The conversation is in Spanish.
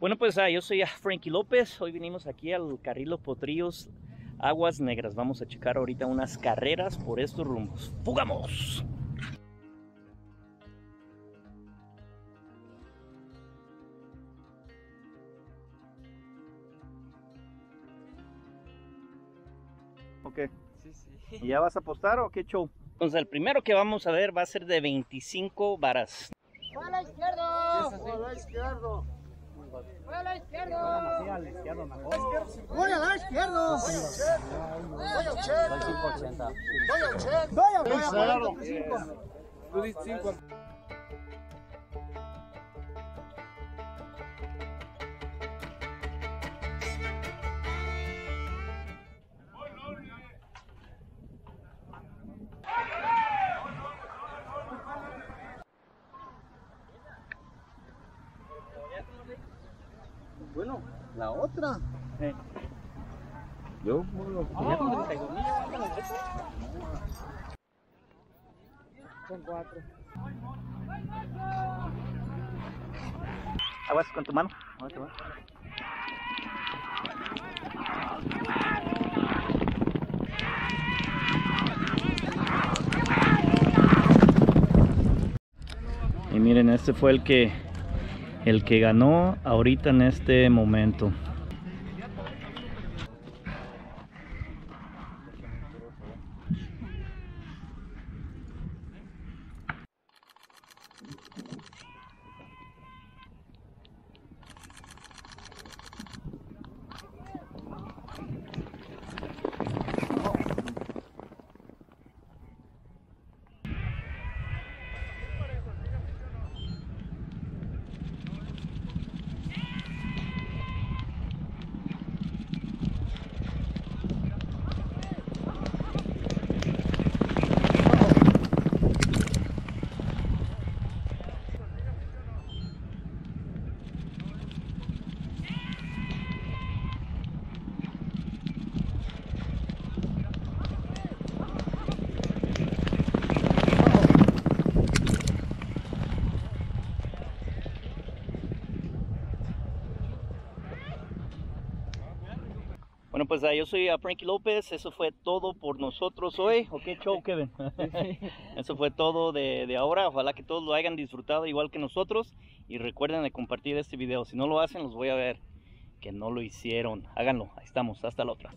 Bueno, pues yo soy Frankie López. Hoy venimos aquí al Carrillo Potrillos Aguas Negras. Vamos a checar ahorita unas carreras por estos rumbos. ¡Fugamos! Ok. Sí, sí. ¿Y ya vas a apostar o qué show? Entonces el primero que vamos a ver va a ser de 25 varas. ¡Fue a la izquierda! ¡Fue a la izquierda! ¡Voy a la izquierda! ¡Voy a la izquierda! ¡Voy a la izquierda! ¡Voy a la izquierda! ¡Voy a la izquierda! Bueno, la otra. Sí. Yo, bueno, son 4. Aguas con tu mano. Y miren, este fue el que ganó ahorita en este momento. Bueno, pues yo soy Frankie López, eso fue todo por nosotros hoy. ¿O qué show, Kevin? Eso fue todo de ahora, ojalá que todos lo hayan disfrutado igual que nosotros. Y recuerden de compartir este video, si no lo hacen los voy a ver que no lo hicieron. Háganlo, ahí estamos, hasta la otra.